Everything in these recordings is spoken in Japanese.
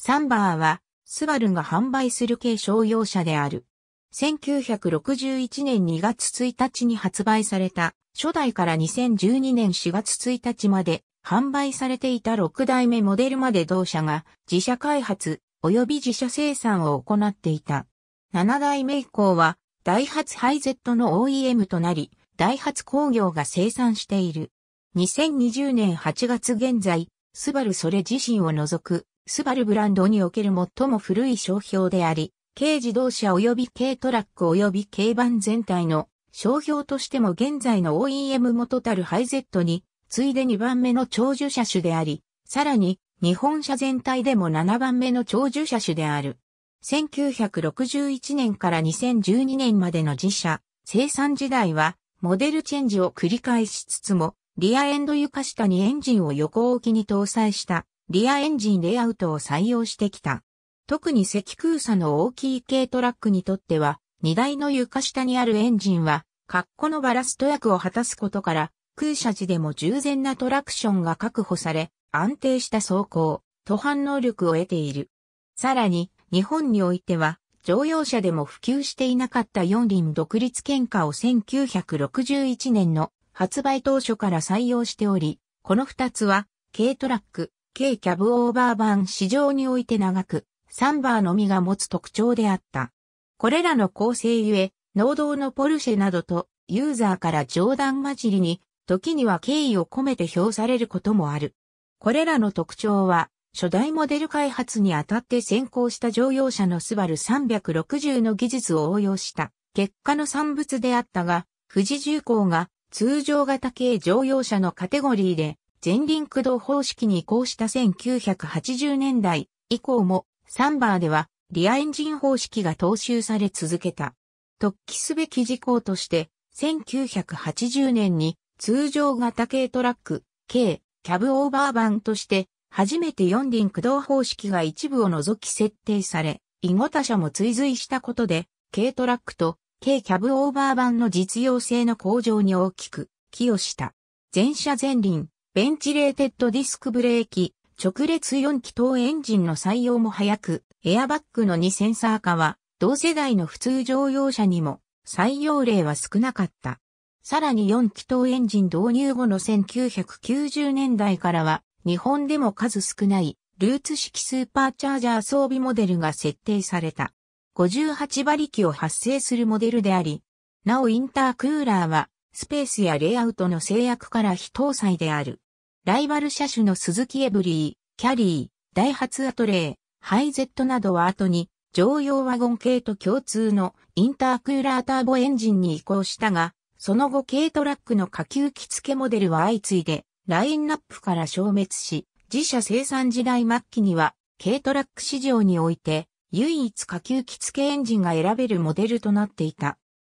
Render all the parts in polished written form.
サンバーは、スバルが販売する軽商用車である。1961年2月1日に発売された、初代から2012年4月1日まで販売されていた6代目モデルまで同社が自社開発及び自社生産を行っていた。7代目以降は、ダイハツハイゼットの OEM となり、ダイハツ工業が生産している。2020年8月現在、スバルそれ自身を除く、スバルブランドにおける最も古い商標であり、軽自動車及び軽トラック及び軽バン全体の商標としても現在の OEM 元たるハイゼットに、次いで2番目の長寿車種であり、さらに日本車全体でも7番目の長寿車種である。1961年から2012年までの自社生産時代は、モデルチェンジを繰り返しつつも、リアエンド床下にエンジンを横置きに搭載した。リアエンジンレイアウトを採用してきた。特に積空差の大きい軽トラックにとっては、荷台の床下にあるエンジンは、括弧のバラスト役を果たすことから、空車時でも十全なトラクションが確保され、安定した走行、登坂能力を得ている。さらに、日本においては、乗用車でも普及していなかった四輪独立喧嘩を1961年の発売当初から採用しており、この二つは、軽トラック、軽キャブオーバー版市場において長く、サンバーのみが持つ特徴であった。これらの構成ゆえ、農道のポルシェなどと、ユーザーから冗談交じりに、時には敬意を込めて評されることもある。これらの特徴は、初代モデル開発にあたって先行した乗用車のスバル360の技術を応用した、結果の産物であったが、富士重工が通常型軽乗用車のカテゴリーで、前輪駆動方式に移行した1980年代以降もサンバーではリアエンジン方式が踏襲され続けた。突起すべき事項として1980年に通常型軽トラック、軽キャブオーバー版として初めて4輪駆動方式が一部を除き設定され、以後他社も追随したことで軽トラックと軽キャブオーバー版の実用性の向上に大きく寄与した。前車前輪ベンチレーテッドディスクブレーキ、直列4気筒エンジンの採用も早く、エアバッグの2センサー化は、同世代の普通乗用車にも、採用例は少なかった。さらに4気筒エンジン導入後の1990年代からは、日本でも数少ない、ルーツ式スーパーチャージャー装備モデルが設定された。58馬力を発生するモデルであり、なおインタークーラーは、スペースやレイアウトの制約から非搭載である。ライバル車種のスズキエブリー、キャリー、ダイハツアトレー、ハイゼットなどは後に乗用ワゴン系と共通のインタークーラーターボエンジンに移行したが、その後軽トラックの下級機付モデルは相次いでラインナップから消滅し、自社生産時代末期には軽トラック市場において唯一下級機付エンジンが選べるモデルとなっていた。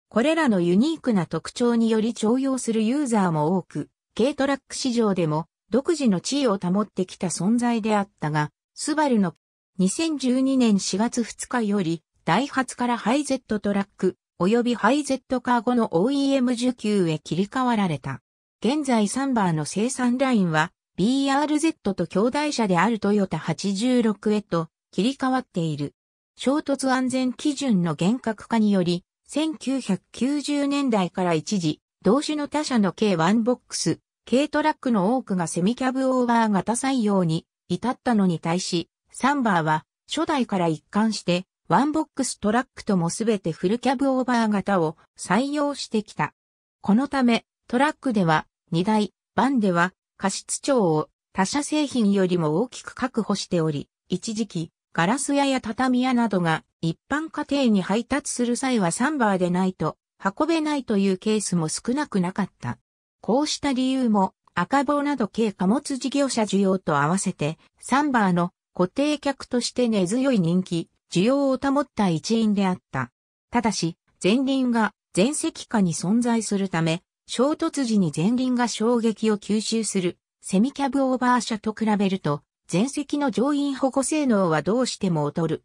これらのユニークな特徴により重用するユーザーも多く、軽トラック市場でも独自の地位を保ってきた存在であったが、スバルの2012年4月2日より、ダイハツからハイゼットトラック及びハイゼットカーゴの OEM 受給へ切り替わられた。現在サンバーの生産ラインは BRZ と兄弟車であるトヨタ86へと切り替わっている。衝突安全基準の厳格化により、1990年代から一時、同種の他社の軽ワンボックス、軽トラックの多くがセミキャブオーバー型採用に至ったのに対し、サンバーは初代から一貫してワンボックストラックともすべてフルキャブオーバー型を採用してきた。このためトラックでは荷台、バンでは過失長を他社製品よりも大きく確保しており、一時期ガラス屋や畳屋などが一般家庭に配達する際はサンバーでないと運べないというケースも少なくなかった。こうした理由も赤棒など軽貨物事業者需要と合わせてサンバーの固定客として根強い人気、需要を保った一因であった。ただし前輪が前席下に存在するため衝突時に前輪が衝撃を吸収するセミキャブオーバー車と比べると前席の乗員保護性能はどうしても劣る。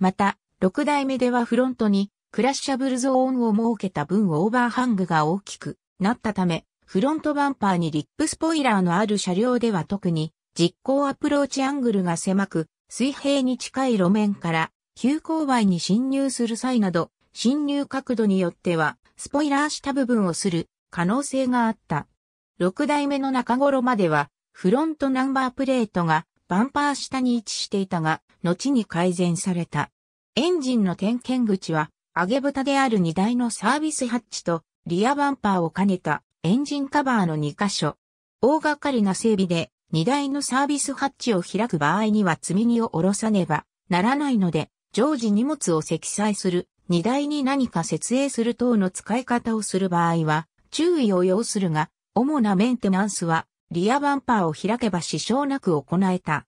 また6代目ではフロントにクラッシャブルゾーンを設けた分オーバーハングが大きくなったためフロントバンパーにリップスポイラーのある車両では特に実行アプローチアングルが狭く、水平に近い路面から急勾配に進入する際など、進入角度によってはスポイラーした部分をする可能性があった。6代目の中頃まではフロントナンバープレートがバンパー下に位置していたが、後に改善された。エンジンの点検口は上げ蓋である荷台のサービスハッチとリアバンパーを兼ねたエンジンカバーの2カ所。大掛かりな整備で荷台のサービスハッチを開く場合には積み荷を下ろさねばならないので、常時荷物を積載する、荷台に何か設営する等の使い方をする場合は注意を要するが、主なメンテナンスはリアバンパーを開けば支障なく行えた。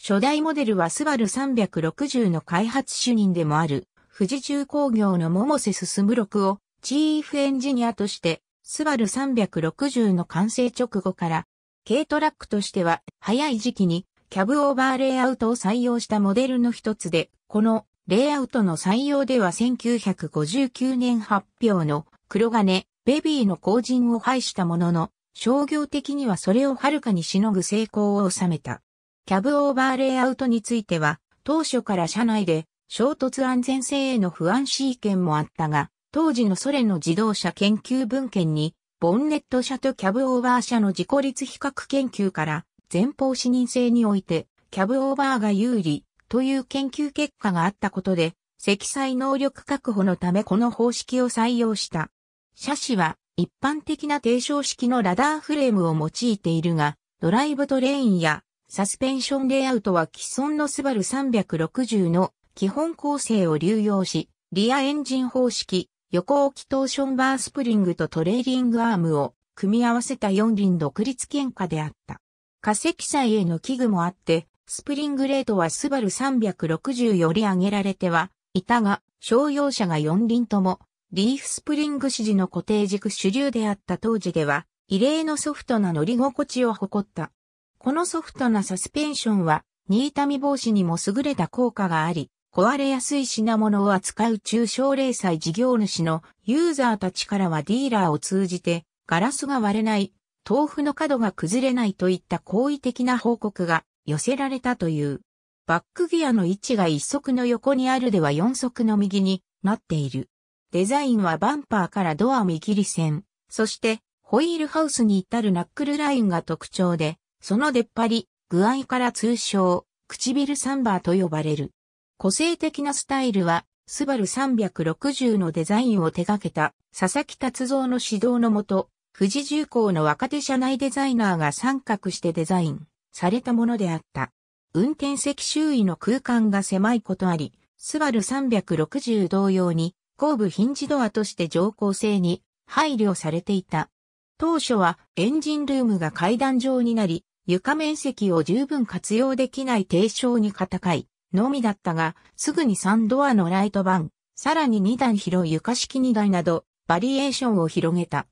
初代モデルはスバル360の開発主任でもある富士重工業の百瀬進6をチーフエンジニアとして、スバル360の完成直後から、軽トラックとしては早い時期にキャブオーバーレイアウトを採用したモデルの一つで、このレイアウトの採用では1959年発表の黒金ベビーの後塵を排したものの、商業的にはそれをはるかにしのぐ成功を収めた。キャブオーバーレイアウトについては、当初から社内で衝突安全性への不安視意見もあったが、当時のソ連の自動車研究文献に、ボンネット車とキャブオーバー車の事故率比較研究から、前方視認性において、キャブオーバーが有利という研究結果があったことで、積載能力確保のためこの方式を採用した。車種は一般的な定称式のラダーフレームを用いているが、ドライブトレインやサスペンションレイアウトは既存のスバル360の基本構成を流用し、リアエンジン方式、横置きトーションバースプリングとトレーリングアームを組み合わせた4輪独立喧嘩であった。過積載への危惧もあって、スプリングレートはスバル360より上げられてはいたが、商用車が4輪とも、リーフスプリング支持の固定軸主流であった当時では、異例のソフトな乗り心地を誇った。このソフトなサスペンションは、荷傷み防止にも優れた効果があり、壊れやすい品物を扱う中小零細事業主のユーザーたちからはディーラーを通じてガラスが割れない、豆腐の角が崩れないといった好意的な報告が寄せられたという。バックギアの位置が1足の横にあるでは4足の右になっている。デザインはバンパーからドア右利線、そしてホイールハウスに至るナックルラインが特徴で、その出っ張り、具合から通称、唇サンバーと呼ばれる。個性的なスタイルは、スバル360のデザインを手掛けた佐々木達三の指導のもと、富士重工の若手社内デザイナーが参画してデザインされたものであった。運転席周囲の空間が狭いことあり、スバル360同様に後部ヒンジドアとして乗降性に配慮されていた。当初はエンジンルームが階段状になり、床面積を十分活用できない低床に片階のみだったが、すぐに3ドアのライトバン、さらに2段広床式2台など、バリエーションを広げた。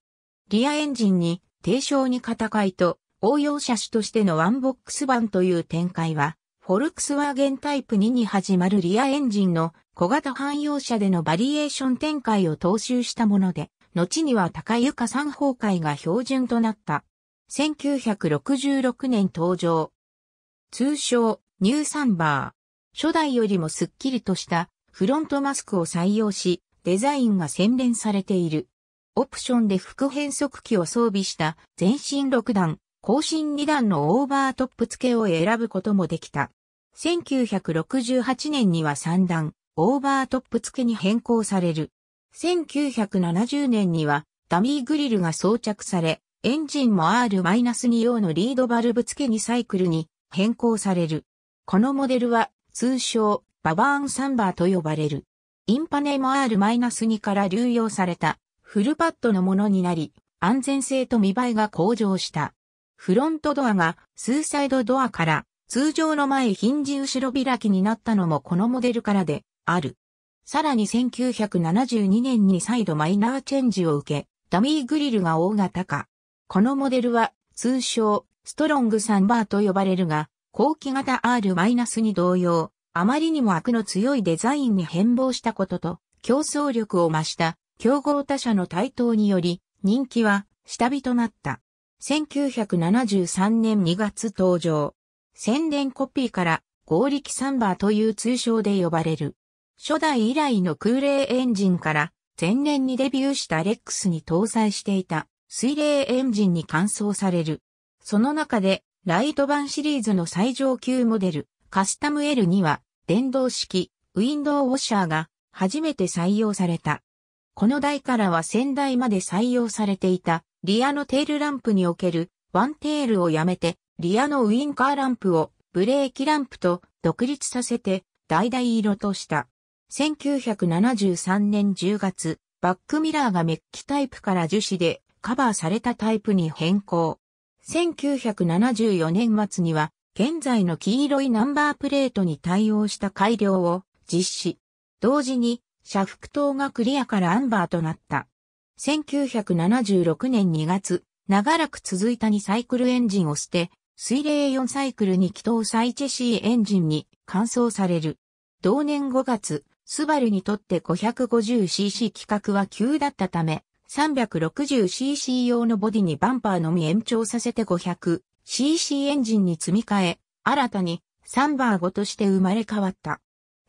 リアエンジンに、低床に片階と、応用車種としてのワンボックスバンという展開は、フォルクスワーゲンタイプ2に始まるリアエンジンの小型汎用車でのバリエーション展開を踏襲したもので、後には高床3方階が標準となった。1966年登場。通称、ニューサンバー。初代よりもスッキリとしたフロントマスクを採用し、デザインが洗練されている。オプションで副変速機を装備した前進6段、後進2段のオーバートップ付けを選ぶこともできた。1968年には3段、オーバートップ付けに変更される。1970年にはダミーグリルが装着され、エンジンも R-2 用のリードバルブ付けにサイクルに変更される。このモデルは、通称、ババーンサンバーと呼ばれる。インパネも R-2 から流用された、フルパッドのものになり、安全性と見栄えが向上した。フロントドアが、ツーサイドドアから、通常の前ヒンジ後ろ開きになったのもこのモデルからで、ある。さらに1972年に再度マイナーチェンジを受け、ダミーグリルが大型化。このモデルは、通称、ストロングサンバーと呼ばれるが、後期型 R-2 同様、あまりにも悪の強いデザインに変貌したことと、競争力を増した競合他社の台頭により、人気は下火となった。1973年2月登場。宣伝コピーから合力サンバーという通称で呼ばれる。初代以来の空冷エンジンから前年にデビューしたレックスに搭載していた水冷エンジンに換装される。その中でライト版シリーズの最上級モデルカスタム L には電動式ウィンドウウォッシャーが初めて採用された。この台からは先代まで採用されていたリアのテールランプにおけるワンテールをやめてリアのウインカーランプをブレーキランプと独立させて橙色とした。1973年10月、バックミラーがメッキタイプから樹脂でカバーされたタイプに変更。1974年末には、現在の黄色いナンバープレートに対応した改良を実施。同時に、車腹灯がクリアからアンバーとなった。1976年2月、長らく続いた2サイクルエンジンを捨て、水冷4サイクルに気搭載チェシーエンジンに換装される。同年5月、スバルにとって 550cc 規格は急だったため、360cc 用のボディにバンパーのみ延長させて 500cc エンジンに積み替え、新たにサンバー5として生まれ変わった。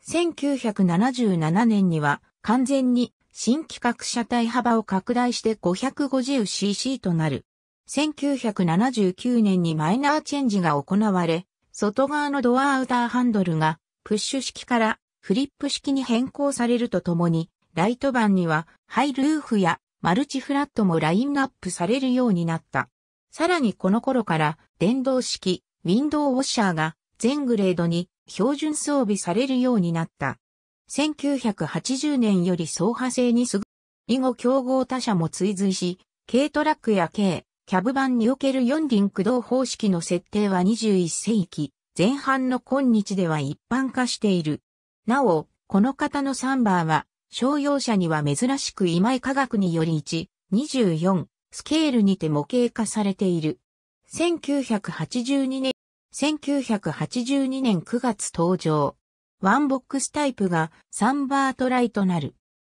1977年には完全に新規格車体幅を拡大して 550cc となる。1979年にマイナーチェンジが行われ、外側のドアアウターハンドルがプッシュ式からフリップ式に変更されるとともに、ライト版にはハイルーフやマルチフラットもラインナップされるようになった。さらにこの頃から電動式ウィンドウウォッシャーが全グレードに標準装備されるようになった。1980年より走破性に優れ、以後競合他社も追随し、軽トラックや軽キャブ版における4輪駆動方式の設定は21世紀前半の今日では一般化している。なお、この型のサンバーは、商用車には珍しく今井化学により1:24スケールにて模型化されている。1982年9月登場。ワンボックスタイプがサンバートライとなる。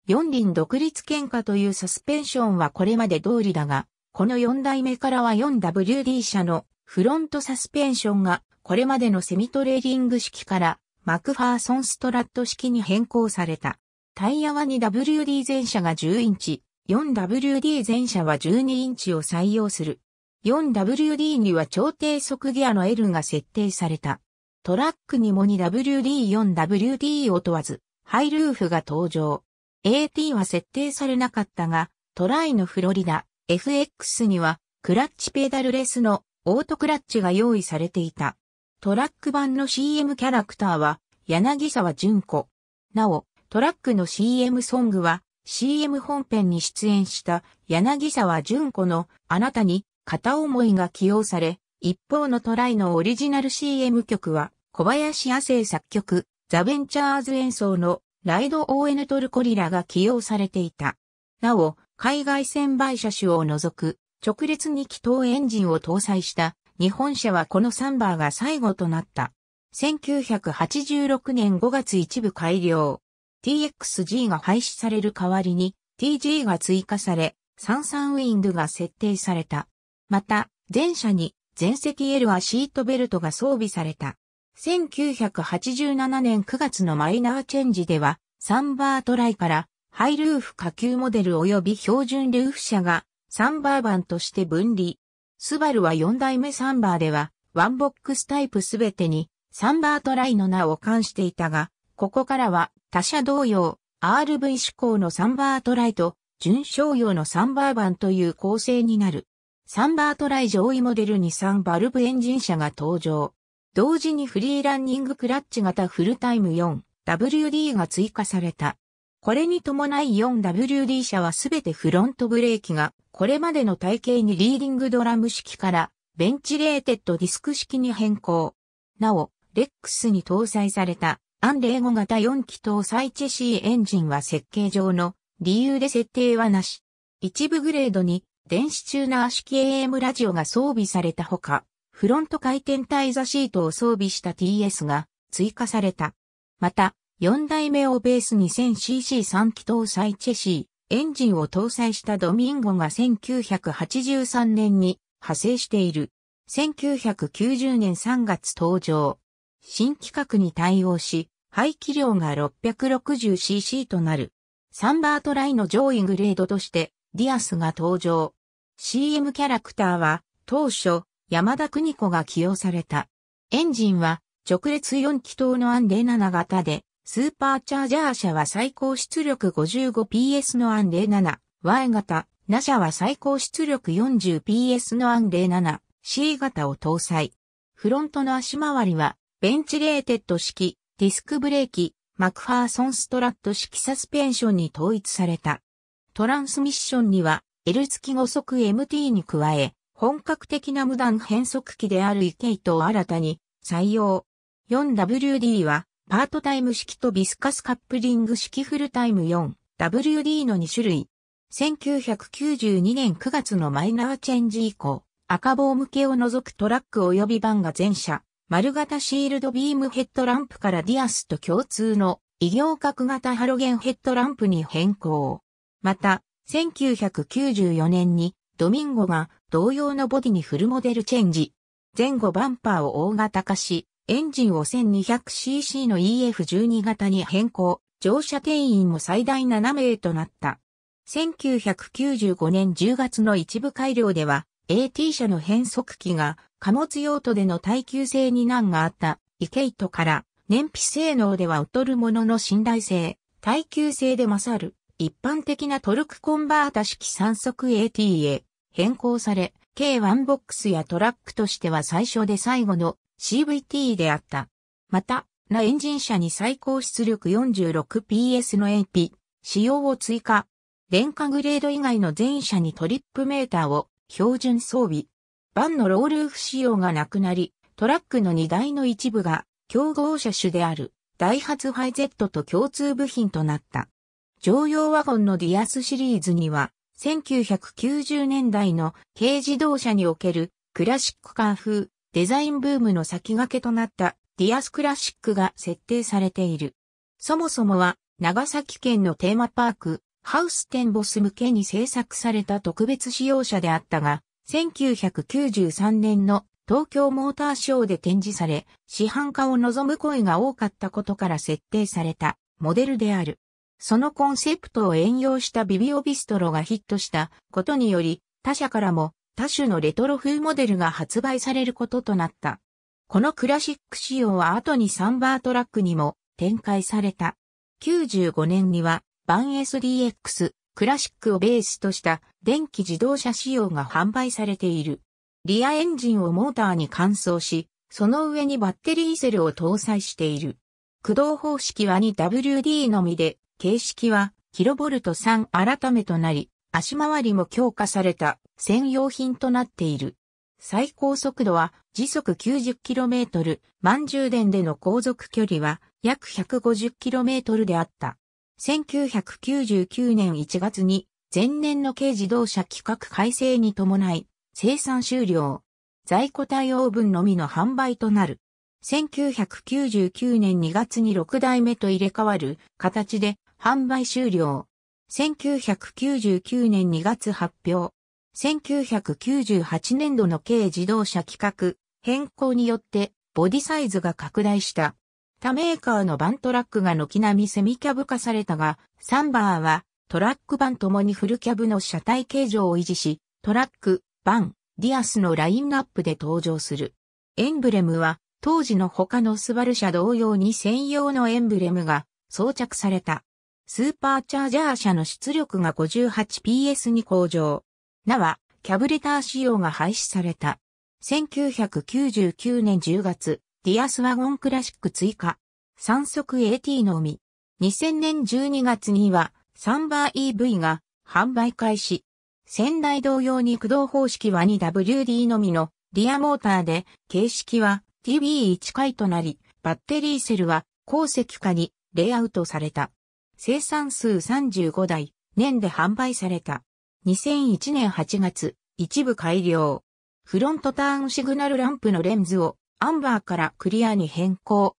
4輪独立懸架というサスペンションはこれまで通りだが、この4代目からは 4WD 車のフロントサスペンションがこれまでのセミトレーリング式からマクファーソンストラット式に変更された。タイヤは 2WD 前車が10インチ、4WD 前車は12インチを採用する。4WD には超低速ギアの L が設定された。トラックにも 2WD、4WD を問わず、ハイルーフが登場。AT は設定されなかったが、トライのフロリダ、FX には、クラッチペダルレスのオートクラッチが用意されていた。トラック版の CM キャラクターは、柳沢純子。なお、トラックの CM ソングは、CM 本編に出演した柳沢純子のあなたに片思いが起用され、一方のトライのオリジナル CM 曲は、小林亜星作曲、ザ・ベンチャーズ演奏のライド・オーエヌトルコリラが起用されていた。なお、海外専売車種を除く、直列に気筒エンジンを搭載した、日本車はこのサンバーが最後となった。1986年5月一部改良。TXG が廃止される代わりに TG が追加され、33ウィングが設定された。また、前車に前席 L はシートベルトが装備された。1987年9月のマイナーチェンジでは、サンバートライからハイルーフ下級モデル及び標準ルーフ車がサンバー版として分離。スバルは4代目サンバーでは、ワンボックスタイプすべてに、サンバートライの名を冠していたが、ここからは他社同様、RV 志向のサンバートライと、準商用のサンバー版という構成になる。サンバートライ上位モデルに3バルブエンジン車が登場。同時にフリーランニングクラッチ型フルタイム 4WD が追加された。これに伴い 4WD 車はすべてフロントブレーキが、これまでの体型にリーディングドラム式からベンチレーテッドディスク式に変更。なお、レックスに搭載されたAN05型4気搭載チェシーエンジンは設計上の理由で設定はなし。一部グレードに電子チューナー式 AM ラジオが装備されたほか、フロント回転耐座シートを装備した TS が追加された。また、4代目をベースに 1000cc3 気搭載チェシー。エンジンを搭載したドミンゴが1983年に派生している。1990年3月登場。新規格に対応し、排気量が 660cc となる。サンバートライの上位グレードとして、ディアスが登場。CM キャラクターは、当初、山田邦子が起用された。エンジンは、直列4気筒のAN07 型で、スーパーチャージャー車は最高出力 55PS のAN07Y 型、ナ車は最高出力 40PS のAN07C 型を搭載。フロントの足回りは、ベンチレーテッド式、ディスクブレーキ、マクファーソンストラット式サスペンションに統一された。トランスミッションには、L 付き5速 MT に加え、本格的な無段変速機であるE系統を新たに採用。4WD は、パートタイム式とビスカスカップリング式フルタイム 4WD の2種類。1992年9月のマイナーチェンジ以降、赤棒向けを除くトラック及びバンが全車、丸型シールドビームヘッドランプからディアスと共通の異形角型ハロゲンヘッドランプに変更。また、1994年にドミンゴが同様のボディにフルモデルチェンジ。前後バンパーを大型化し、エンジンを 1200cc の EF12 型に変更、乗車定員も最大7名となった。1995年10月の一部改良では、AT 車の変速機が貨物用途での耐久性に難があったE系統から、燃費性能では劣るものの信頼性、耐久性で勝る、一般的なトルクコンバータ式3速 AT へ変更され、計1ボックスやトラックとしては最初で最後のCVT であった。また、エンジン車に最高出力 46PS の AP 仕様を追加。廉価グレード以外の全車にトリップメーターを標準装備。バンのロールーフ仕様がなくなり、トラックの荷台の一部が競合車種であるダイハツハイゼットと共通部品となった。乗用ワゴンのディアスシリーズには、1990年代の軽自動車におけるクラシックカー風デザインブームの先駆けとなったディアスクラシックが設定されている。そもそもは長崎県のテーマパークハウステンボス向けに製作された特別仕様車であったが、1993年の東京モーターショーで展示され、市販化を望む声が多かったことから設定されたモデルである。そのコンセプトを援用したビビオビストロがヒットしたことにより、他社からも多種のレトロ風モデルが発売されることとなった。このクラシック仕様は後にサンバートラックにも展開された。95年には、バン SDX クラシックをベースとした電気自動車仕様が販売されている。リアエンジンをモーターに換装し、その上にバッテリーセルを搭載している。駆動方式は 2WD のみで、形式は、kV3 改めとなり、足回りも強化された専用品となっている。最高速度は時速 90km、満充電での航続距離は約 150km であった。1999年1月に、前年の軽自動車規格改正に伴い、生産終了。在庫対応分のみの販売となる。1999年2月に6代目と入れ替わる形で、販売終了。1999年2月発表。1998年度の軽自動車規格変更によってボディサイズが拡大した。他メーカーのバントラックが軒並みセミキャブ化されたが、サンバーはトラックバンともにフルキャブの車体形状を維持し、トラック、バン、ディアスのラインナップで登場する。エンブレムは当時の他のスバル車同様に専用のエンブレムが装着された。スーパーチャージャー車の出力が 58PS に向上。なは、キャブレター仕様が廃止された。1999年10月、ディアスワゴンクラシック追加。3速 AT のみ。2000年12月には、サンバー EV が販売開始。先代同様に駆動方式は 2WD のみのリアモーターで、形式は TB1 回となり、バッテリーセルは後席下にレイアウトされた。生産数35台、年で販売された。2001年8月、一部改良。フロントターンシグナルランプのレンズをアンバーからクリアに変更。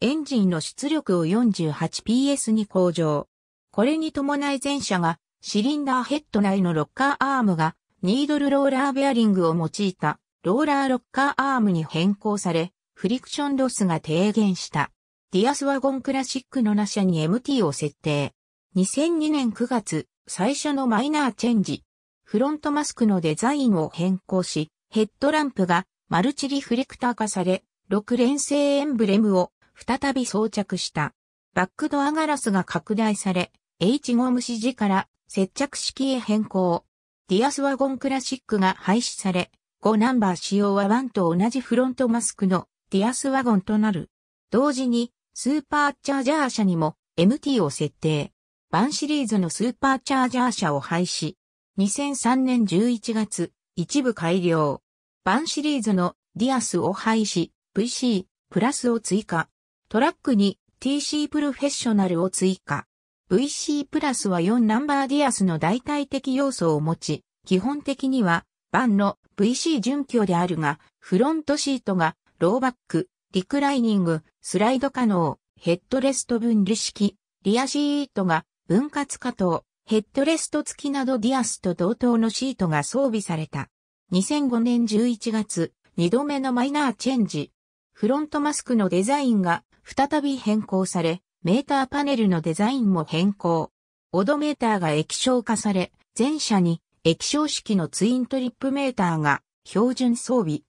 エンジンの出力を 48PS に向上。これに伴い全車がシリンダーヘッド内のロッカーアームがニードルローラーベアリングを用いたローラーロッカーアームに変更され、フリクションロスが低減した。ディアスワゴンクラシックの7車に MT を設定。2002年9月、最初のマイナーチェンジ。フロントマスクのデザインを変更し、ヘッドランプがマルチリフレクター化され、6連星エンブレムを再び装着した。バックドアガラスが拡大され、H ゴム支持から接着式へ変更。ディアスワゴンクラシックが廃止され、5ナンバー仕様は1と同じフロントマスクのディアスワゴンとなる。同時に、スーパーチャージャー車にも MT を設定。1シリーズのスーパーチャージャー車を廃止。2003年11月、一部改良。1シリーズのディアスを廃止、VC、プラスを追加。トラックに TC プロフェッショナルを追加。VC プラスは4ナンバーディアスの代替的要素を持ち、基本的には1の VC 準拠であるが、フロントシートがローバック、リクライニング、スライド可能、ヘッドレスト分離式、リアシートが分割可動、ヘッドレスト付きなどディアスと同等のシートが装備された。2005年11月、2度目のマイナーチェンジ。フロントマスクのデザインが再び変更され、メーターパネルのデザインも変更。オドメーターが液晶化され、全車に液晶式のツイントリップメーターが標準装備。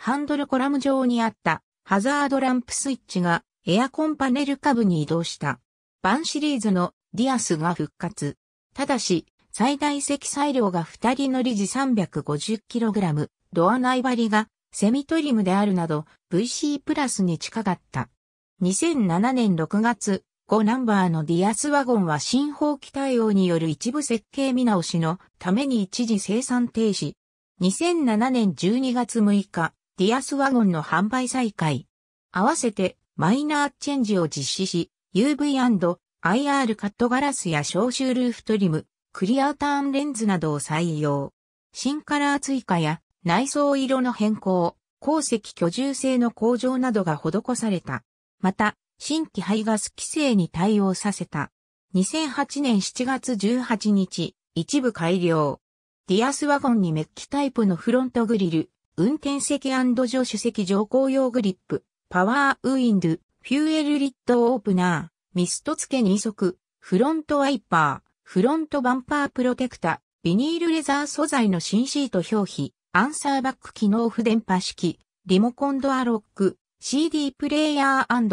ハンドルコラム上にあったハザードランプスイッチがエアコンパネル下部に移動した。1シリーズのディアスが復活。ただし、最大積載量が2人乗り時 350kg、ドア内張りがセミトリムであるなど VC プラスに近かった。2007年6月、5ナンバーのディアスワゴンは新法規対応による一部設計見直しのために一時生産停止。2007年12月6日、ディアスワゴンの販売再開。合わせてマイナーチェンジを実施し、UV&IR カットガラスや消臭ルーフトリム、クリアターンレンズなどを採用。新カラー追加や内装色の変更、後席居住性の向上などが施された。また、新規排ガス規制に対応させた。2008年7月18日、一部改良。ディアスワゴンにメッキタイプのフロントグリル、運転席&助手席乗降用グリップ、パワーウィンド、フュエルリッドオープナー、ミスト付け2足、フロントワイパー、フロントバンパープロテクタ、ビニールレザー素材の新シート表皮、アンサーバック機能不電波式、リモコンドアロック、CD プレイヤー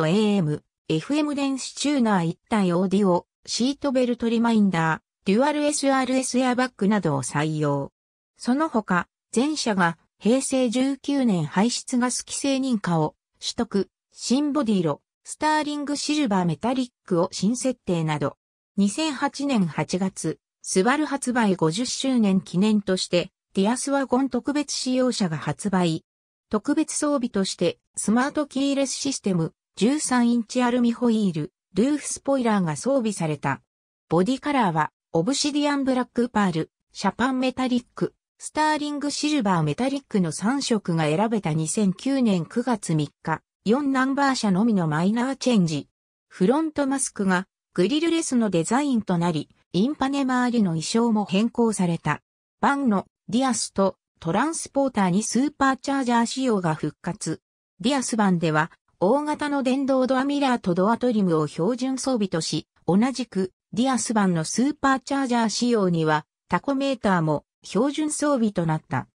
&AM、FM 電子チューナー一体オーディオ、シートベルトリマインダー、デュアル SRS エアバッグなどを採用。その他、全車が平成19年排出ガス規制認可を取得、新ボディ色、スターリングシルバーメタリックを新設定など。2008年8月、スバル発売50周年記念として、ディアスワゴン特別仕様車が発売。特別装備として、スマートキーレスシステム、13インチアルミホイール、ルーフスポイラーが装備された。ボディカラーは、オブシディアンブラックパール、シャパンメタリック、スターリングシルバーメタリックの3色が選べた2009年9月3日、4ナンバー車のみのマイナーチェンジ。フロントマスクが、グリルレスのデザインとなり、インパネ周りの衣装も変更された。1のディアスと、トランスポーターにスーパーチャージャー仕様が復活。ディアス版では、大型の電動ドアミラーとドアトリムを標準装備とし、同じく、ディアス版のスーパーチャージャー仕様には、タコメーターも標準装備となった。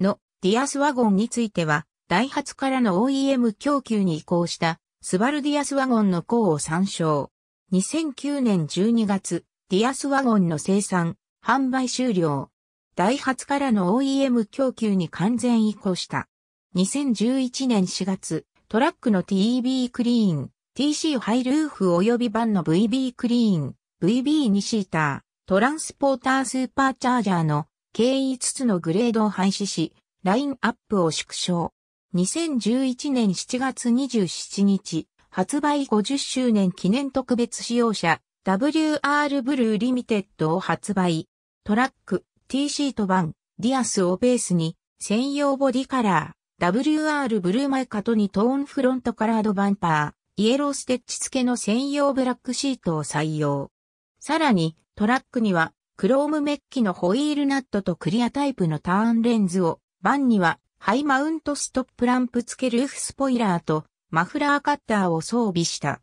の、ディアスワゴンについては、ダイハツからの OEM 供給に移行した、スバルディアスワゴンの項を参照。2009年12月、ディアスワゴンの生産、販売終了。ダイハツからの OEM 供給に完全移行した。2011年4月、トラックの TEB クリーン、TC ハイルーフ及び版の VB クリーン、VB2 シーター、トランスポータースーパーチャージャーの計5つのグレードを廃止し、ラインアップを縮小。2011年7月27日、発売50周年記念特別仕様車、WR ブルーリミテッドを発売。トラック。T シート版、ディアスをベースに、専用ボディカラー、WR ブルーマイカと2トーンフロントカラードバンパー、イエローステッチ付けの専用ブラックシートを採用。さらに、トラックには、クロームメッキのホイールナットとクリアタイプのターンレンズを、バンには、ハイマウントストップランプ付けルーフスポイラーとマフラーカッターを装備した。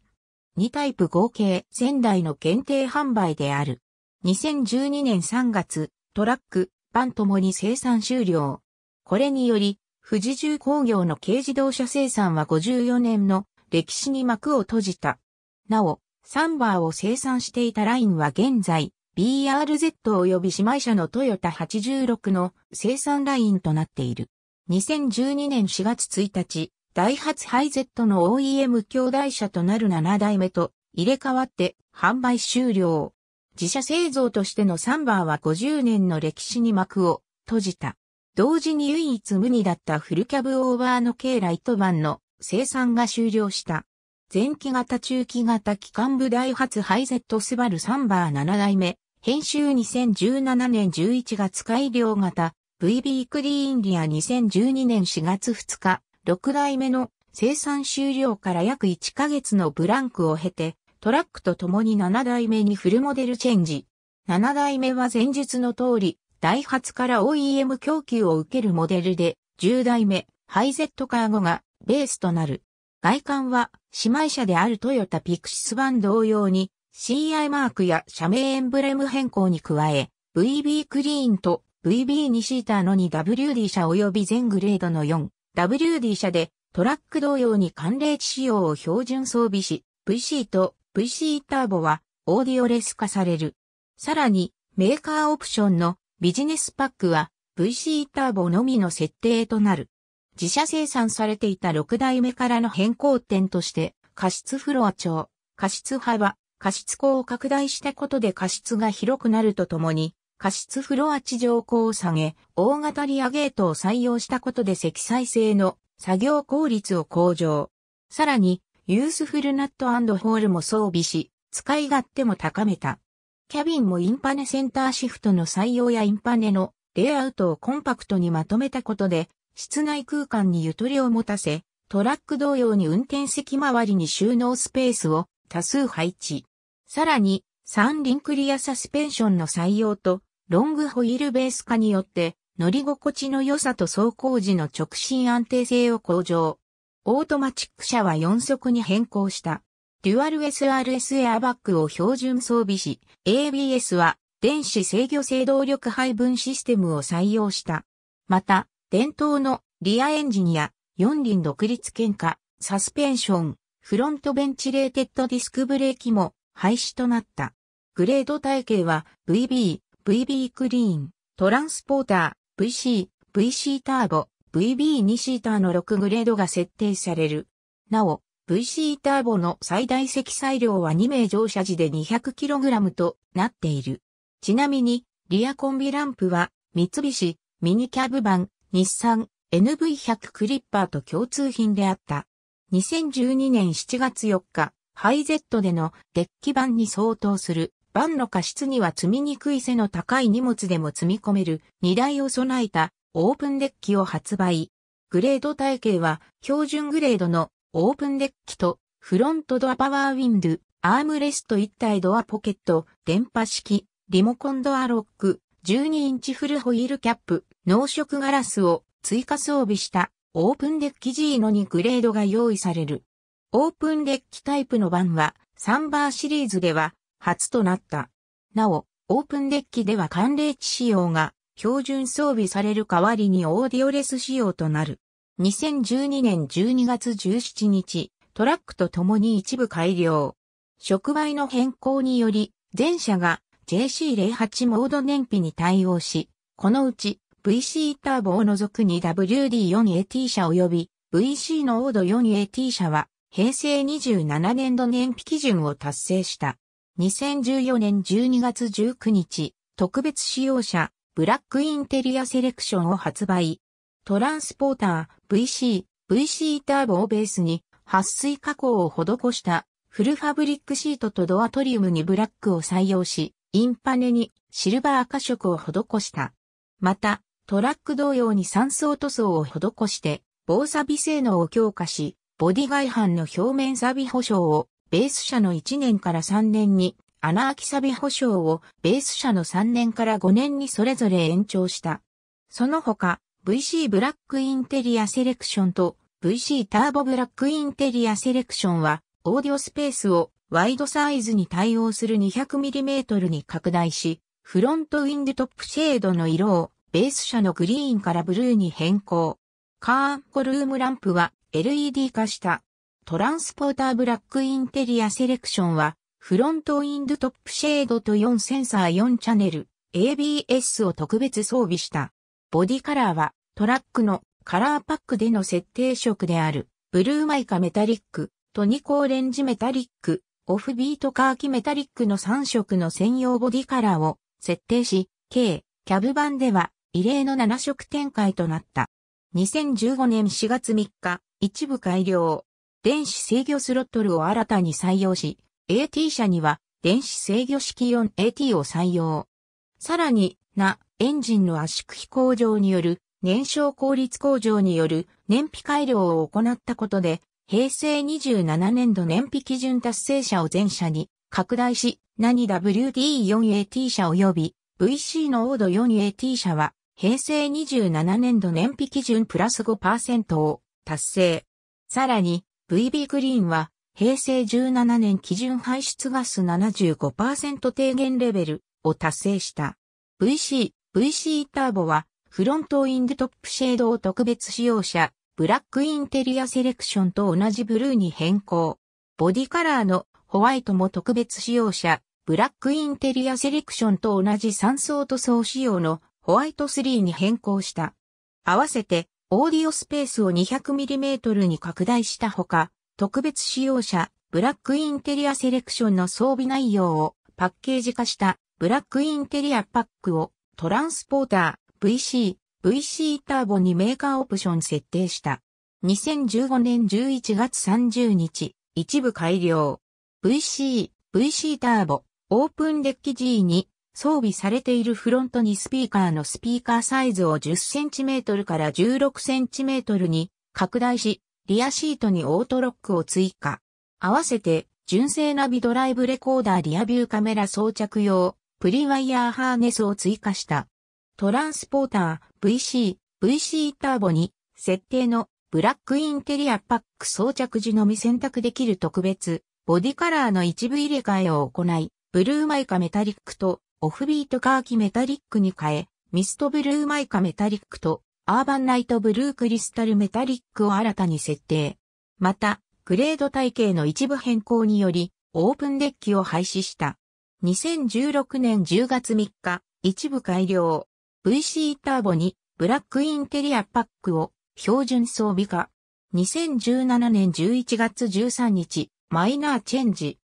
2タイプ合計1000台の限定販売である。2012年3月、トラック、バンともに生産終了。これにより、富士重工業の軽自動車生産は54年の歴史に幕を閉じた。なお、サンバーを生産していたラインは現在、BRZ 及び姉妹車のトヨタ86の生産ラインとなっている。2012年4月1日、ダイハツハイゼットの OEM 兄弟車となる7代目と入れ替わって販売終了。自社製造としてのサンバーは50年の歴史に幕を閉じた。同時に唯一無二だったフルキャブオーバーの軽ライトバンの生産が終了した。前期型中期型機関部ダイハツハイゼットスバルサンバー7代目。編集2017年11月改良型 VB クリーンリア2012年4月2日6代目の生産終了から約1ヶ月のブランクを経てトラックと共に7代目にフルモデルチェンジ。7代目は前述の通りダイハツから OEM 供給を受けるモデルで10代目ハイゼットカーゴがベースとなる。外観は姉妹車であるトヨタピクシス版同様にCI マークや社名エンブレム変更に加え、VB クリーンと VB2 シーターの 2WD 車及び全グレードの 4WD 車でトラック同様に寒冷地仕様を標準装備し、VC と VC ターボはオーディオレス化される。さらにメーカーオプションのビジネスパックは VC ターボのみの設定となる。自社生産されていた6代目からの変更点として、過失フロア長、過失幅、過失高を拡大したことで過失が広くなるとともに、過失フロア地上高を下げ、大型リアゲートを採用したことで積載性の作業効率を向上。さらに、ユースフルナット&ホールも装備し、使い勝手も高めた。キャビンもインパネセンターシフトの採用やインパネのレイアウトをコンパクトにまとめたことで、室内空間にゆとりを持たせ、トラック同様に運転席周りに収納スペースを多数配置。さらに、三輪クリアサスペンションの採用と、ロングホイールベース化によって、乗り心地の良さと走行時の直進安定性を向上。オートマチック車は4速に変更した。デュアル SRS エアバッグを標準装備し、ABS は電子制御制動力配分システムを採用した。また、伝統のリアエンジンや4輪独立懸架、サスペンション、フロントベンチレーテッドディスクブレーキも廃止となった。グレード体系は VB、VB クリーン、トランスポーター、VC、VC ターボ、VB2 シーターの6グレードが設定される。なお、VC ターボの最大積載量は2名乗車時で 200kg となっている。ちなみに、リアコンビランプは三菱、ミニキャブ版、日産、NV100 クリッパーと共通品であった。2012年7月4日、ハイゼットでのデッキ版に相当する、バンの過失には積みにくい背の高い荷物でも積み込める荷台を備えたオープンデッキを発売。グレード体系は標準グレードのオープンデッキとフロントドアパワーウィンドウ、アームレスト一体ドアポケット、電波式、リモコンドアロック、12インチフルホイールキャップ、濃色ガラスを追加装備したオープンデッキ G の2グレードが用意される。オープンデッキタイプの版はサンバーシリーズでは初となった。なお、オープンデッキでは寒冷地仕様が標準装備される代わりにオーディオレス仕様となる。2012年12月17日、トラックと共に一部改良。触媒の変更により、全車が JC08 モード燃費に対応し、このうち VC ターボを除く 2WD4AT 車及び VC のオード 4AT 車は、平成27年度燃費基準を達成した。2014年12月19日、特別仕様車、ブラックインテリアセレクションを発売。トランスポーター、VC、VC ターボをベースに、撥水加工を施した、フルファブリックシートとドアトリムにブラックを採用し、インパネにシルバー化色を施した。また、トラック同様に3層塗装を施して、防錆性能を強化し、ボディ外反の表面錆保証をベース車の1年から3年に、穴開き錆保証をベース車の3年から5年にそれぞれ延長した。その他、VC ブラックインテリアセレクションと VC ターボブラックインテリアセレクションはオーディオスペースをワイドサイズに対応する 200mm に拡大し、フロントウィンドトップシェードの色をベース車のグリーンからブルーに変更。カーゴルームランプは LED 化した。トランスポーターブラックインテリアセレクションはフロントウィンドトップシェードと4センサー4チャンネル ABS を特別装備した。ボディカラーはトラックのカラーパックでの設定色であるブルーマイカメタリック、トニコオレンジメタリック、オフビートカーキメタリックの3色の専用ボディカラーを設定し、計キャブ版では異例の7色展開となった。2015年4月3日、一部改良。電子制御スロットルを新たに採用し、AT 車には電子制御式 4AT を採用。さらに、エンジンの圧縮飛行場による燃焼効率向上による燃費改良を行ったことで、平成27年度燃費基準達成車を全車に拡大し、WD4AT 車及び VC のオード 4AT 車は平成27年度燃費基準プラス 5% を達成。さらに VB グリーンは平成17年基準排出ガス 75% 低減レベルを達成した。VC ターボはフロントウィンドトップシェードを特別使用車、ブラックインテリアセレクションと同じブルーに変更。ボディカラーのホワイトも特別使用車、ブラックインテリアセレクションと同じ3層塗装仕様のホワイト3に変更した。合わせてオーディオスペースを 200mm に拡大したほか、特別使用車、ブラックインテリアセレクションの装備内容をパッケージ化したブラックインテリアパックをトランスポーター、VC ターボにメーカーオプション設定した。2015年11月30日、一部改良。VC ターボ、オープンデッキ G に装備されているフロントにスピーカーのスピーカーサイズを 10cm から 16cm に拡大し、リアシートにオートロックを追加。合わせて、純正ナビドライブレコーダーリアビューカメラ装着用、プリワイヤーハーネスを追加した。トランスポーター VC ターボに設定のブラックインテリアパック装着時のみ選択できる特別ボディカラーの一部入れ替えを行い、ブルーマイカメタリックとオフビートカーキメタリックに変え、ミストブルーマイカメタリックとアーバンライトブルークリスタルメタリックを新たに設定。また、グレード体系の一部変更により、オープンデッキを廃止した。2016年10月3日、一部改良。VC ターボにブラックインテリアパックを標準装備化。2017年11月13日、マイナーチェンジ。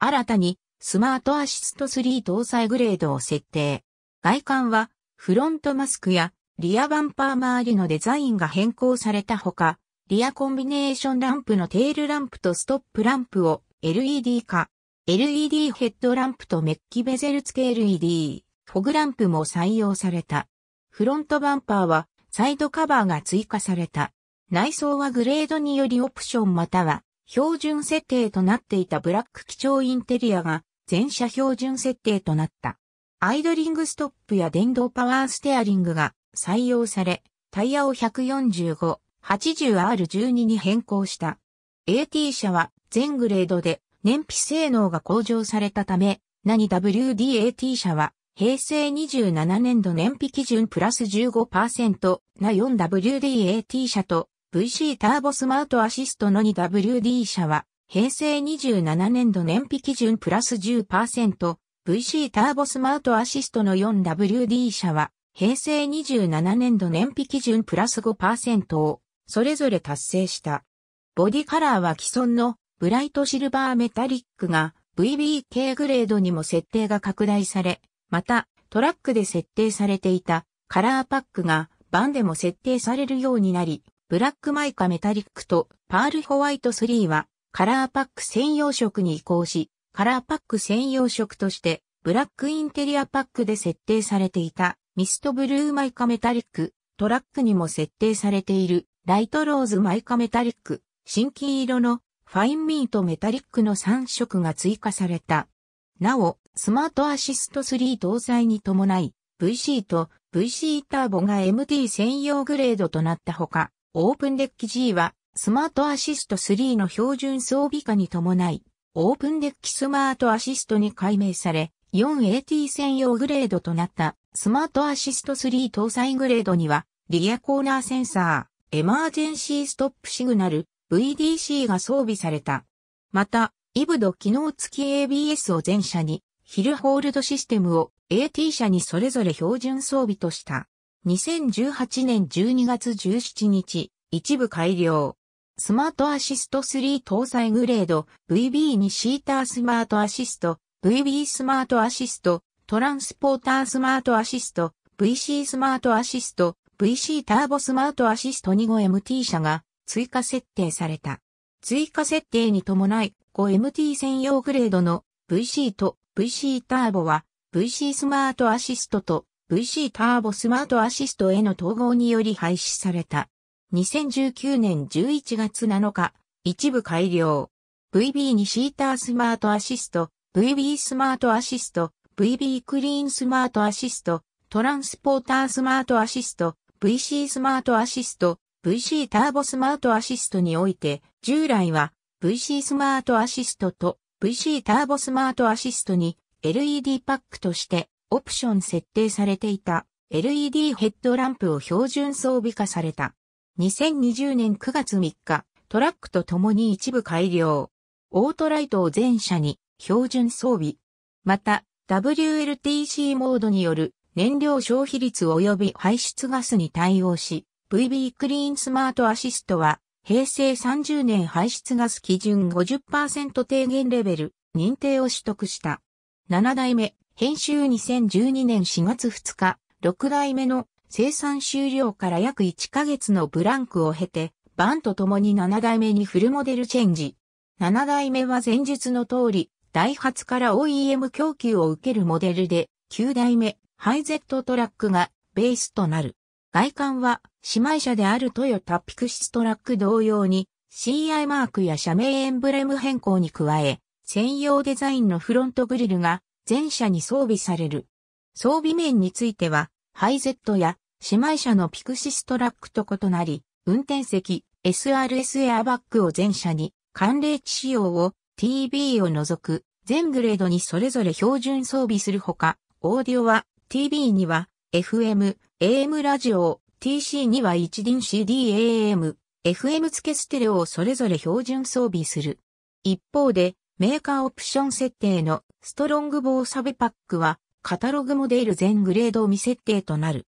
新たにスマートアシスト3搭載グレードを設定。外観はフロントマスクやリアバンパー周りのデザインが変更されたほか、リアコンビネーションランプのテールランプとストップランプを LED 化。LED ヘッドランプとメッキベゼル付け LED。フォグランプも採用された。フロントバンパーはサイドカバーが追加された。内装はグレードによりオプションまたは標準設定となっていたブラック基調インテリアが全車標準設定となった。アイドリングストップや電動パワーステアリングが採用され、タイヤを145、80R12 に変更した。AT 車は全グレードで燃費性能が向上されたため、WD-AT 車は平成27年度燃費基準プラス 15% 4WD-AT 車と VC ターボスマートアシストの 2WD 車は平成27年度燃費基準プラス 10% VC ターボスマートアシストの 4WD 車は平成27年度燃費基準プラス 5% をそれぞれ達成した。ボディカラーは既存のブライトシルバーメタリックが VBK グレードにも設定が拡大され、また、トラックで設定されていたカラーパックがバンでも設定されるようになり、ブラックマイカメタリックとパールホワイト3はカラーパック専用色に移行し、カラーパック専用色としてブラックインテリアパックで設定されていたミストブルーマイカメタリック、トラックにも設定されているライトローズマイカメタリック、深金色のファインミートメタリックの3色が追加された。なお、スマートアシスト3搭載に伴い、VC と VC ターボが MT 専用グレードとなったほか、オープンデッキ G はスマートアシスト3の標準装備化に伴い、オープンデッキスマートアシストに改名され、4AT 専用グレードとなったスマートアシスト3搭載グレードには、リアコーナーセンサー、エマージェンシーストップシグナル、VDC が装備された。また、イブド機能付き ABS を全車に、ヒルホールドシステムを AT 車にそれぞれ標準装備とした。2018年12月17日、一部改良。スマートアシスト3搭載グレード、VB2 シータースマートアシスト、VB スマートアシスト、トランスポータースマートアシスト、VC スマートアシスト、VC ターボスマートアシスト25MT 車が追加設定された。追加設定に伴い 5MT 専用グレードの VC と VC ターボは VC スマートアシストと VC ターボスマートアシストへの統合により廃止された。2019年11月7日、一部改良。VB2 シータースマートアシスト、VB スマートアシスト、VB クリーンスマートアシスト、トランスポータースマートアシスト、VC スマートアシスト、VC ターボスマートアシストにおいて、従来は VC スマートアシストと VC ターボスマートアシストに LED パックとしてオプション設定されていた LED ヘッドランプを標準装備化された。2020年9月3日、トラックと共に一部改良。オートライトを全車に標準装備。また、WLTC モードによる燃料消費率及び排出ガスに対応し、VB クリーンスマートアシストは、平成30年排出ガス基準 50% 低減レベル、認定を取得した。7代目、編集2012年4月2日、6代目の生産終了から約1ヶ月のブランクを経て、バンと共に7代目にフルモデルチェンジ。7代目は前述の通り、ダイハツから OEM 供給を受けるモデルで、9代目、ハイゼットトラックがベースとなる。外観は姉妹車であるトヨタピクシストラック同様に CI マークや社名エンブレム変更に加え専用デザインのフロントグリルが全車に装備される。装備面についてはハイゼットや姉妹車のピクシストラックと異なり運転席 SRS エアバッグを全車に寒冷地仕様を TB を除く全グレードにそれぞれ標準装備するほかオーディオはTB には FM、AM ラジオを、TC には一輪 CD、AM、FM 付けステレオをそれぞれ標準装備する。一方で、メーカーオプション設定のストロング防サベパックは、カタログモデル全グレード未設定となる。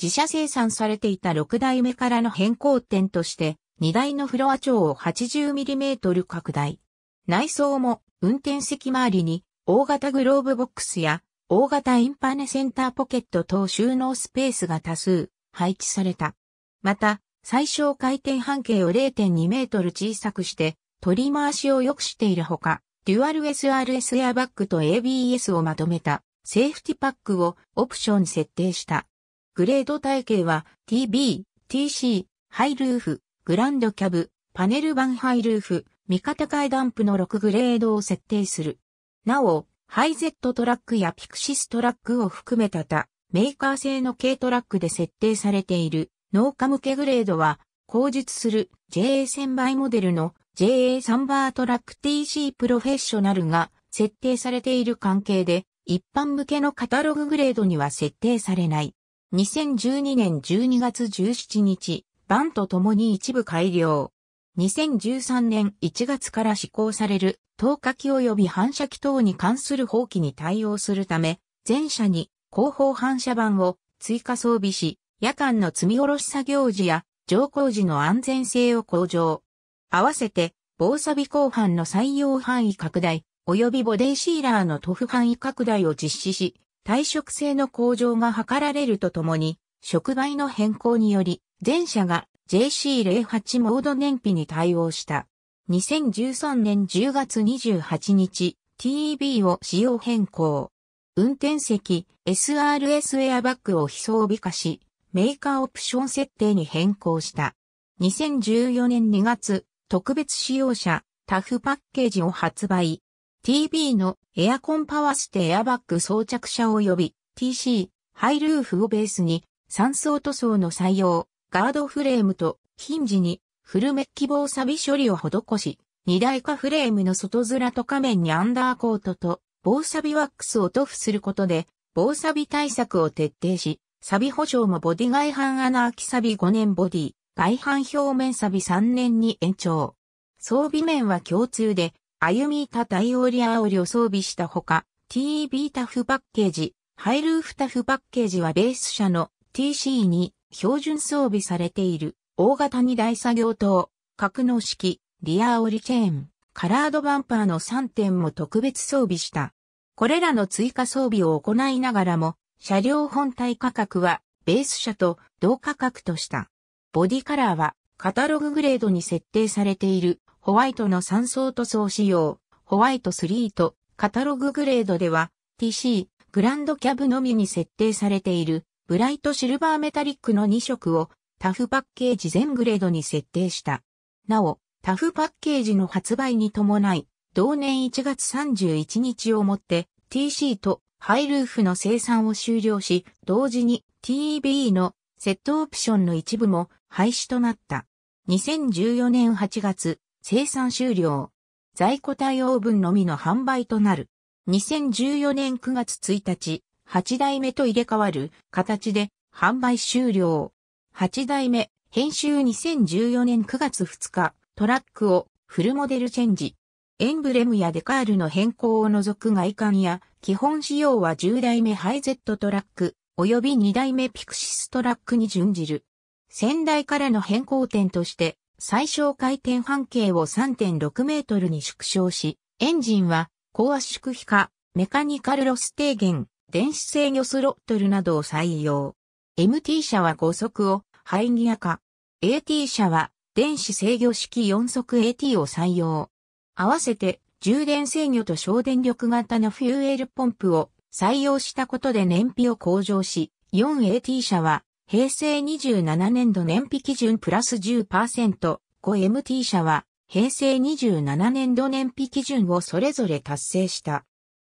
自社生産されていた6代目からの変更点として、荷台のフロア長を 80mm 拡大。内装も、運転席周りに、大型グローブボックスや、大型インパネセンターポケット等収納スペースが多数配置された。また、最小回転半径を 0.2 メートル小さくして、取り回しを良くしているほか、デュアル SRS エアバッグと ABS をまとめたセーフティパックをオプション設定した。グレード体系は TB、TC、ハイルーフ、グランドキャブ、パネル版ハイルーフ、味方階段プの6グレードを設定する。なお、ハイゼットトラックやピクシストラックを含めた他、メーカー製の軽トラックで設定されている農家向けグレードは、後述する JA1000 倍モデルの JA3 バートラック TC プロフェッショナルが設定されている関係で、一般向けのカタロググレードには設定されない。2012年12月17日、バンと共に一部改良。2013年1月から施行される投下機及び反射機等に関する法規に対応するため、全車に後方反射板を追加装備し、夜間の積み下ろし作業時や乗降時の安全性を向上。合わせて、防錆鋼板の採用範囲拡大及びボディシーラーの塗布範囲拡大を実施し、耐食性の向上が図られるとともに、触媒の変更により、全車がJC08 モード燃費に対応した。2013年10月28日、TB を仕様変更。運転席、SRS エアバッグを非装備化し、メーカーオプション設定に変更した。2014年2月、特別仕様車、タフパッケージを発売。TB のエアコンパワーステエアバッグ装着車及び TC、ハイルーフをベースに3層塗装の採用、ガードフレームとヒンジにフルメッキ防錆処理を施し、二台化フレームの外面と下面にアンダーコートと防錆ワックスを塗布することで防錆対策を徹底し、錆補償もボディ外反穴開き錆5年ボディ、外反表面錆3年に延長。装備面は共通で、アユミ板対応リアオリを装備したほか、TEB タフパッケージ、ハイルーフタフパッケージはベース車の TC に標準装備されている大型2台作業灯、格納式、リアオリチェーン、カラードバンパーの3点も特別装備した。これらの追加装備を行いながらも、車両本体価格はベース車と同価格とした。ボディカラーはカタロググレードに設定されているホワイトの3層塗装仕様、ホワイト3とカタロググレードでは TC グランドキャブのみに設定されているブライトシルバーメタリックの2色をタフパッケージ全グレードに設定した。なお、タフパッケージの発売に伴い、同年1月31日をもって TC とハイルーフの生産を終了し、同時に TEB のセットオプションの一部も廃止となった。2014年8月、生産終了。在庫対応分のみの販売となる。2014年9月1日、8代目と入れ替わる形で販売終了。8代目、編集2014年9月2日、トラックをフルモデルチェンジ。エンブレムやデカールの変更を除く外観や基本仕様は10代目ハイゼットトラック及び2代目ピクシストラックに準じる。先代からの変更点として最小回転半径を 3.6 メートルに縮小し、エンジンは高圧縮比化、メカニカルロス低減、電子制御スロットルなどを採用。MT 車は5速をハイギア化。AT 車は電子制御式4速 AT を採用。合わせて充電制御と省電力型のフューエルポンプを採用したことで燃費を向上し、4AT 車は平成27年度燃費基準プラス 10%、5MT 車は平成27年度燃費基準をそれぞれ達成した。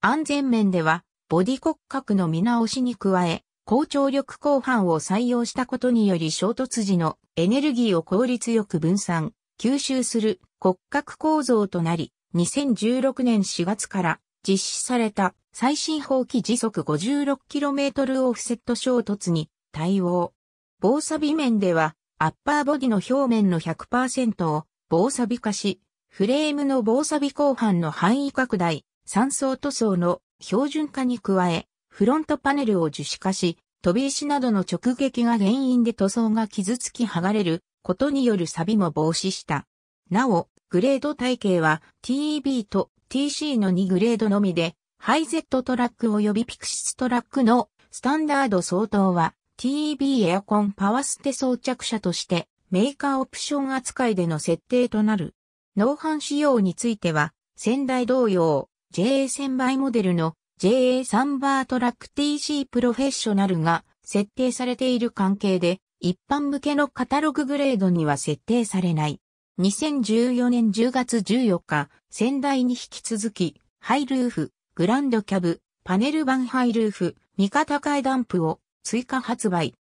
安全面ではボディ骨格の見直しに加え、高張力鋼板を採用したことにより衝突時のエネルギーを効率よく分散、吸収する骨格構造となり、2016年4月から実施された最新法規時速 56km オフセット衝突に対応。防錆面ではアッパーボディの表面の 100% を防錆化し、フレームの防錆鋼板の範囲拡大、3層塗装の標準化に加え、フロントパネルを樹脂化し、飛び石などの直撃が原因で塗装が傷つき剥がれることによる錆も防止した。なお、グレード体系は TEB と TC の2グレードのみで、ハイゼットトラック及びピクシストラックのスタンダード相当は TEB エアコンパワーステ装着車としてメーカーオプション扱いでの設定となる。農販仕様については、先代同様 JA1000 倍モデルの JA3 バートラック TC プロフェッショナルが設定されている関係で、一般向けのカタロググレードには設定されない。2014年10月14日、先代に引き続き、ハイルーフ、グランドキャブ、パネル版ハイルーフ、味方階段布を追加発売。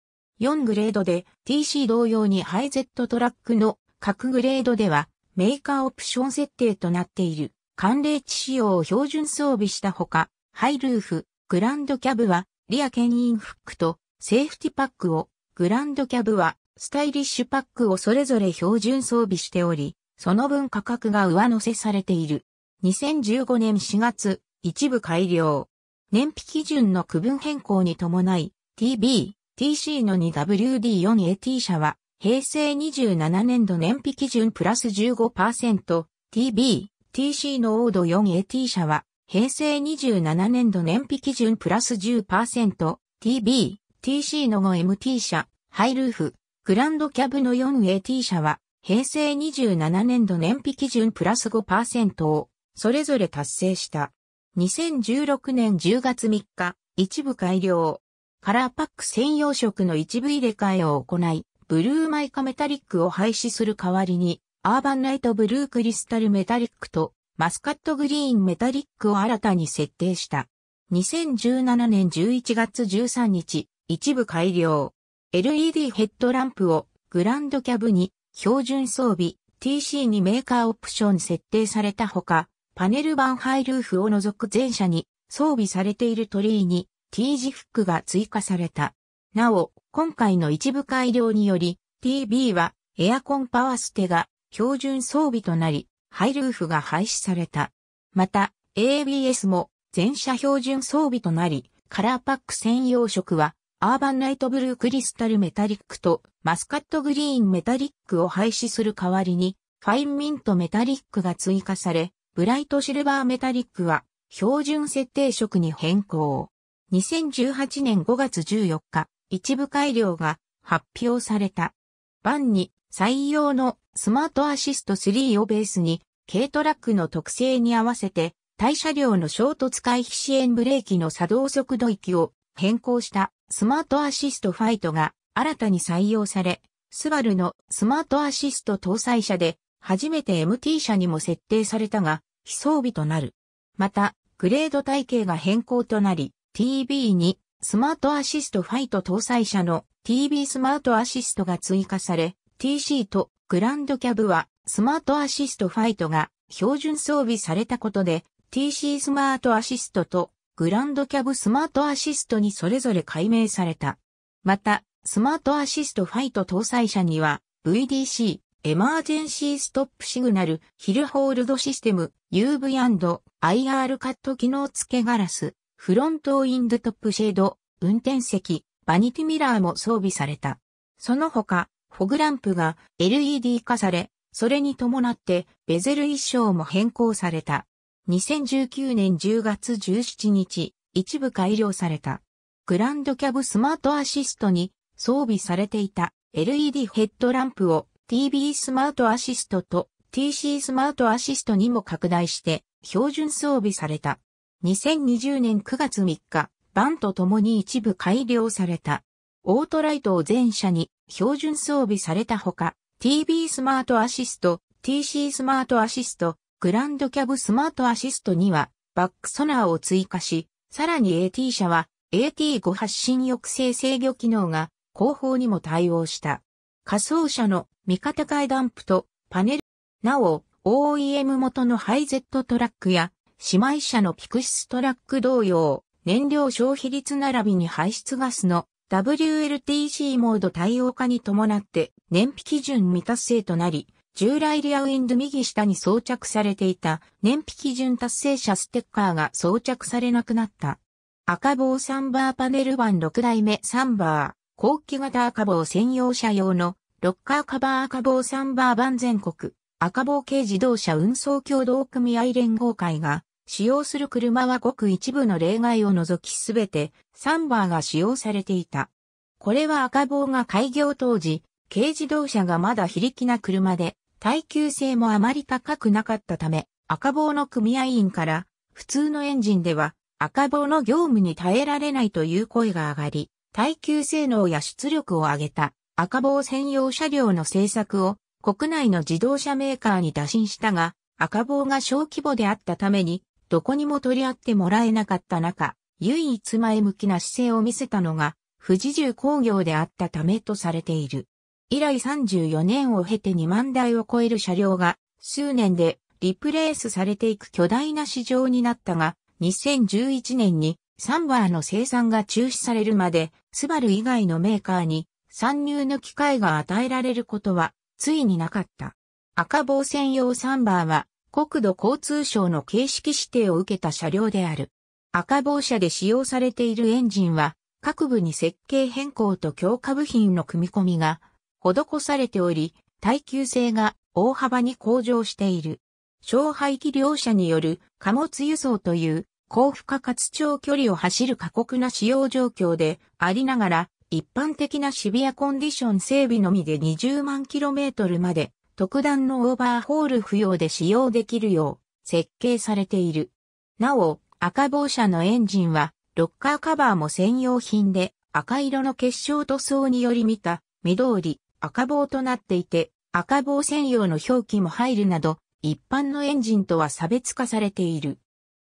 4グレードで TC 同様にハイゼットトラックの各グレードではメーカーオプション設定となっている寒冷地仕様を標準装備したほか、ハイルーフ、グランドキャブはリア牽引フックとセーフティパックを、グランドキャブはスタイリッシュパックをそれぞれ標準装備しており、その分価格が上乗せされている。2015年4月、一部改良。燃費基準の区分変更に伴い、TB、TC の 2WD4AT 車は、平成27年度燃費基準プラス 15%、TB、TC のオード 4AT 車は、平成27年度燃費基準プラス 10%、TB、TC の 5MT 車、ハイルーフ、グランドキャブの 4AT 車は、平成27年度燃費基準プラス 5% を、それぞれ達成した。2016年10月3日、一部改良。カラーパック専用色の一部入れ替えを行い、ブルーマイカメタリックを廃止する代わりに、アーバンライトブルークリスタルメタリックと、マスカットグリーンメタリックを新たに設定した。2017年11月13日、一部改良。LED ヘッドランプをグランドキャブに標準装備 TC にメーカーオプション設定されたほか、パネル板ハイルーフを除く全車に装備されている鳥居に T 字フックが追加された。なお、今回の一部改良により TB はエアコンパワーステが標準装備となり、ハイルーフが廃止された。また、ABS も全車標準装備となり、カラーパック専用色はアーバンライトブルークリスタルメタリックとマスカットグリーンメタリックを廃止する代わりにファインミントメタリックが追加され、ブライトシルバーメタリックは標準設定色に変更。2018年5月14日、一部改良が発表された。バンに採用のスマートアシスト3をベースに軽トラックの特性に合わせて対車両の衝突回避支援ブレーキの作動速度域を変更したスマートアシスト5が新たに採用され、スバルのスマートアシスト搭載車で初めて MT 車にも設定されたが非装備となる。また、グレード体系が変更となり TB にスマートアシスト5搭載車の TB スマートアシストが追加され、TC とグランドキャブはスマートアシスト5が標準装備されたことで TC スマートアシストとグランドキャブスマートアシストにそれぞれ改名された。また、スマートアシスト5搭載車には VDC、エマージェンシーストップシグナル、ヒルホールドシステム、UV&IR カット機能付けガラス、フロントウィンドトップシェード、運転席、バニティミラーも装備された。その他、フォグランプが LED 化され、それに伴ってベゼル一章も変更された。2019年10月17日、一部改良された。グランドキャブスマートアシストに装備されていた LED ヘッドランプを TB スマートアシストと TC スマートアシストにも拡大して標準装備された。2020年9月3日、バンと共に一部改良された。オートライトを全車に標準装備されたほか、TB スマートアシスト、TC スマートアシスト、グランドキャブスマートアシストにはバックソナーを追加し、さらに AT 車は AT5 発進抑制制御機能が後方にも対応した。仮想車の味方替ダンプとパネル。なお、OEM 元のハイゼットトラックや姉妹車のピクシストラック同様、燃料消費率並びに排出ガスの WLTC モード対応化に伴って燃費基準未達成となり、従来リアウィンド右下に装着されていた燃費基準達成者ステッカーが装着されなくなった。赤棒サンバーパネル板6代目サンバー、後期型赤棒専用車用のロッカーカバー赤棒サンバー板全国赤棒軽自動車運送協同組合連合会が使用する車はごく一部の例外を除きすべてサンバーが使用されていた。これは赤棒が開業当時、軽自動車がまだ非力な車で、耐久性もあまり高くなかったため、赤棒の組合員から、普通のエンジンでは赤棒の業務に耐えられないという声が上がり、耐久性能や出力を上げた赤棒専用車両の製作を国内の自動車メーカーに打診したが、赤棒が小規模であったために、どこにも取り合ってもらえなかった中、唯一前向きな姿勢を見せたのが、富士重工業であったためとされている。以来34年を経て2万台を超える車両が数年でリプレースされていく巨大な市場になったが、2011年にサンバーの生産が中止されるまで、スバル以外のメーカーに参入の機会が与えられることはついになかった。赤棒専用サンバーは国土交通省の形式指定を受けた車両である。赤棒車で使用されているエンジンは各部に設計変更と強化部品の組み込みが施されており、耐久性が大幅に向上している。小排気量車による貨物輸送という高負荷かつ長距離を走る過酷な使用状況でありながら、一般的なシビアコンディション整備のみで20万 km まで特段のオーバーホール不要で使用できるよう設計されている。なお、赤棒車のエンジンはロッカーカバーも専用品で赤色の結晶塗装により見た緑、赤棒となっていて、赤棒専用の表記も入るなど、一般のエンジンとは差別化されている。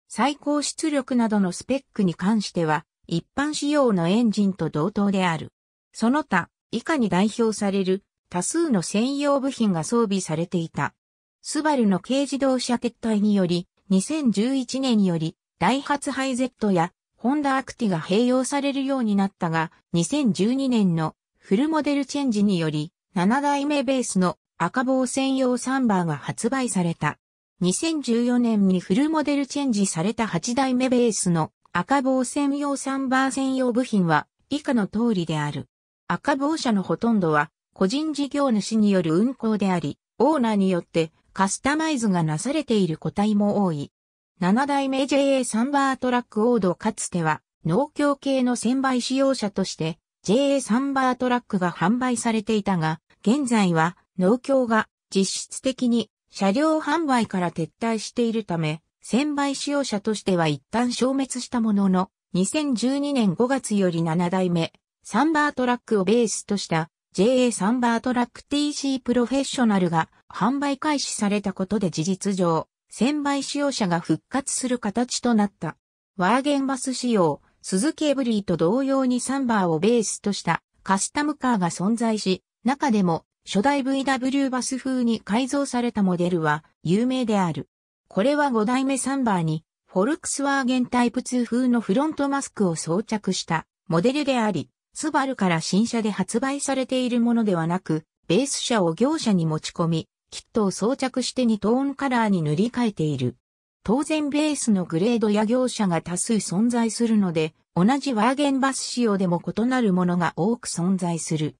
最高出力などのスペックに関しては、一般仕様のエンジンと同等である。その他、以下に代表される多数の専用部品が装備されていた。スバルの軽自動車撤退により、2011年より、ダイハツハイゼットや、ホンダアクティが併用されるようになったが、2012年のフルモデルチェンジにより、7代目ベースの赤棒専用サンバーが発売された。2014年にフルモデルチェンジされた8代目ベースの赤棒専用サンバー専用部品は以下の通りである。赤棒車のほとんどは個人事業主による運行であり、オーナーによってカスタマイズがなされている個体も多い。7代目 JA サンバートラックオードかつては農協系の専売使用車として JA サンバートラックが販売されていたが、現在は農協が実質的に車両販売から撤退しているため、専売使用車としては一旦消滅したものの、2012年5月より7代目サンバートラックをベースとした JA サンバートラック TC プロフェッショナルが販売開始されたことで事実上、専売使用車が復活する形となった。ワーゲンバス仕様、スズキエブリーと同様にサンバーをベースとしたカスタムカーが存在し、中でも初代 VW バス風に改造されたモデルは有名である。これは5代目サンバーにフォルクスワーゲンタイプ2風のフロントマスクを装着したモデルであり、スバルから新車で発売されているものではなく、ベース車を業者に持ち込み、キットを装着して2トーンカラーに塗り替えている。当然ベースのグレードや業者が多数存在するので、同じワーゲンバス仕様でも異なるものが多く存在する。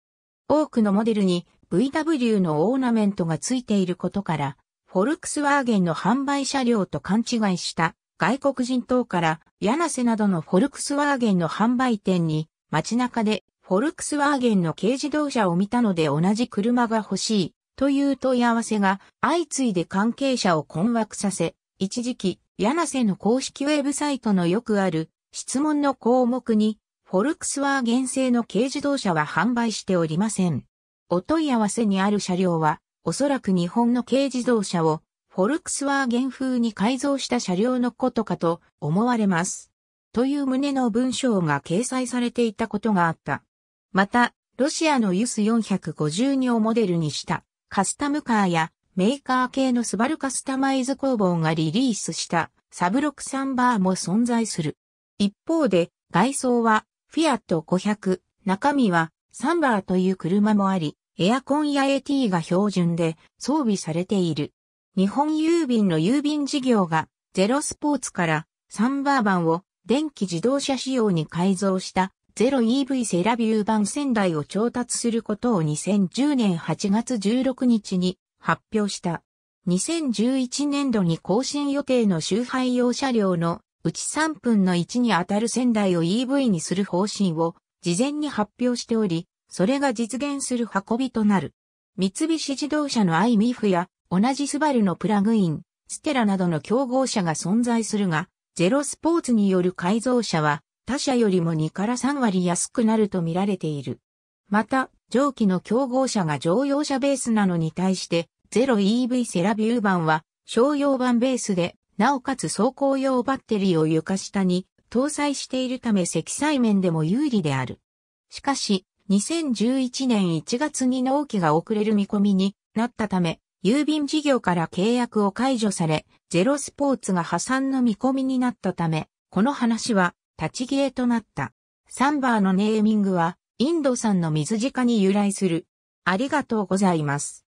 多くのモデルに VW のオーナメントがついていることから、フォルクスワーゲンの販売車両と勘違いした外国人等から、柳瀬などのフォルクスワーゲンの販売店に、街中でフォルクスワーゲンの軽自動車を見たので同じ車が欲しい。という問い合わせが相次いで関係者を困惑させ、一時期、柳瀬の公式ウェブサイトのよくある質問の項目に、フォルクスワーゲン製の軽自動車は販売しておりません。お問い合わせにある車両は、おそらく日本の軽自動車をフォルクスワーゲン風に改造した車両のことかと思われます。という旨の文章が掲載されていたことがあった。また、ロシアのユス452をモデルにした。カスタムカーやメーカー系のスバルカスタマイズ工房がリリースしたサブロクサンバーも存在する。一方で外装はフィアット500、中身はサンバーという車もあり、エアコンや AT が標準で装備されている。日本郵便の郵便事業がゼロスポーツからサンバー版を電気自動車仕様に改造したゼロ EV セラビュー版仙台を調達することを2010年8月16日に発表した。2011年度に更新予定の集配用車両のうち3分の1に当たる仙台を EV にする方針を事前に発表しており、それが実現する運びとなる。三菱自動車のアイミフや同じスバルのプラグイン、ステラなどの競合車が存在するが、ゼロスポーツによる改造車は、他社よりも2から3割安くなると見られている。また、上記の競合車が乗用車ベースなのに対して、ゼロ EV セラビュー版は商用版ベースで、なおかつ走行用バッテリーを床下に搭載しているため積載面でも有利である。しかし、2011年1月に納期が遅れる見込みになったため、郵便事業から契約を解除され、ゼロスポーツが破産の見込みになったため、この話は、立ち消えとなった。サンバーのネーミングはインド産の水ジカに由来する。ありがとうございます。